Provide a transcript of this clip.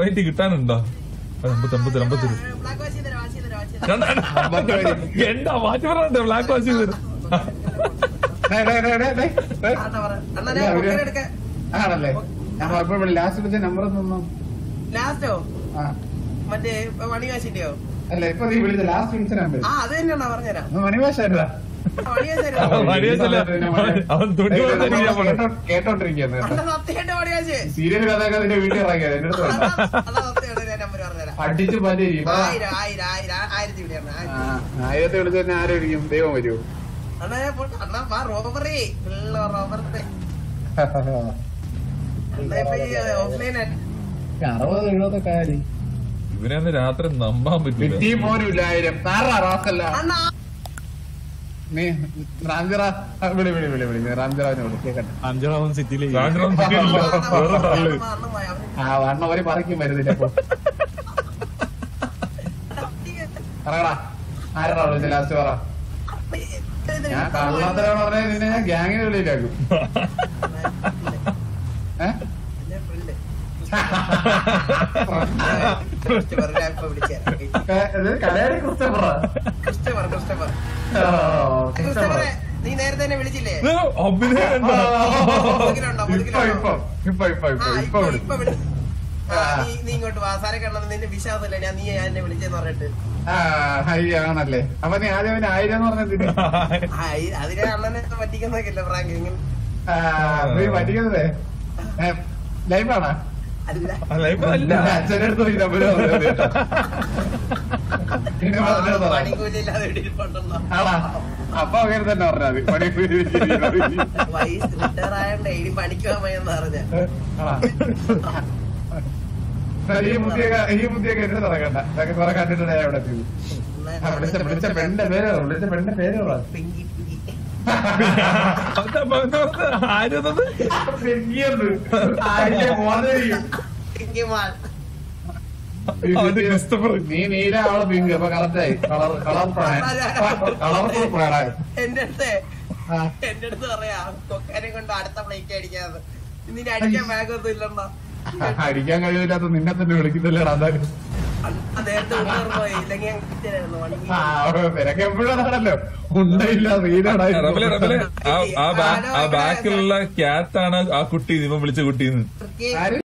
right గిటాన్ ఉందా అంబత్ black వాసిందరా ఎండా వాచవరా black వాసిందరా నై నై నై నై అన్ననే ఒకటి ఎడక ఆడలే ഞാൻ അപ്പോൾ ലാസ്റ്റ് വെച്ച നമ്പർ തന്നോ ലാസ്റ്റോ ആ മറ്റേ മണിവാശിന്റെയോ അല്ല ഇപ്പോ നീ വിളിച്ച ലാസ്റ്റ് വിളിച്ച നമ്പർ ആ അത് തന്നെയാണ് പറഞ്ഞു തരാം മണിവാശല്ല സീരിയൽ കഥാകാരന്റെ വീട്ടിൽ ഇറങ്ങിയത് എന്റെ അടിച്ചു പതി 1000 വിളിച്ചു തന്നെ ആരോഗ്യം ദൈവം വരുമോ ഇവനന്ന് രാത്രി നമ്പാൻ പറ്റില്ല റാംജറാവൻ സിറ്റിയിലേക്ക് അവര് പറയ്ക്കും വരുന്നില്ല അപ്പൊ പറയടാ ആരാ വിളിച്ചത് ലാസ്റ്റ് പറ ഞാൻ കാണാത്തരാണെന്ന് പറഞ്ഞാൽ നിന്നെ ഞാൻ ഗ്യാങ്ങിന് വെളിയിലാക്കും നീ നേരത്തെ തന്നെ വിളിച്ചില്ലേ നീ ഇങ്ങോട്ട് വാസാര കണ്ടത് നിന്റെ വിശ്വാസമല്ലേ ഞാൻ നീ എന്നെ വിളിച്ചെന്ന് പറഞ്ഞിട്ട് ആണല്ലേ അപ്പൊ നീ ആദ്യം ആയിരം പറഞ്ഞത് അതിനെ അണ്ണനെ പറ്റിക്കുന്നതൊക്കെയല്ലേ പ്രാങ്കിങ് പറ്റിക്കുന്നതേ ലൈഫാണോ അപ്പൊ അങ്ങനെ തന്നെ പറഞ്ഞത് ഈ ബുദ്ധിയൊക്കെ എന്നെ തുറക്കണ്ട തുറക്കാട്ടിട്ട് ഞാൻ എവിടെ വിളിച്ച പെണ്ണിന്റെ പേര് വിളിച്ച പെണ്ണിന്റെ പേര് നീ നീല അവളെ പിങ്ക് അപ്പൊ കറക്റ്റായി കളർഫുൾ പ്രായം എന്റെ അടുത്ത് പറയാ കൊക്കാനെ കൊണ്ട് അടുത്ത പ്ലേറ്റ് അടിക്കാതെ നിന്നെ അടിക്കാൻ ബാഗൊന്നും ഇല്ലണ്ടോ അടിക്കാൻ കഴിവില്ലാത്ത നിന്നെ തന്നെ വിളിക്കുന്നില്ലടാ അതായത് ആ ബാക്കിലുള്ള ക്യാറ്റാണ് ആ കുട്ടി ഇവൻ വിളിച്ച കുട്ടീന്ന്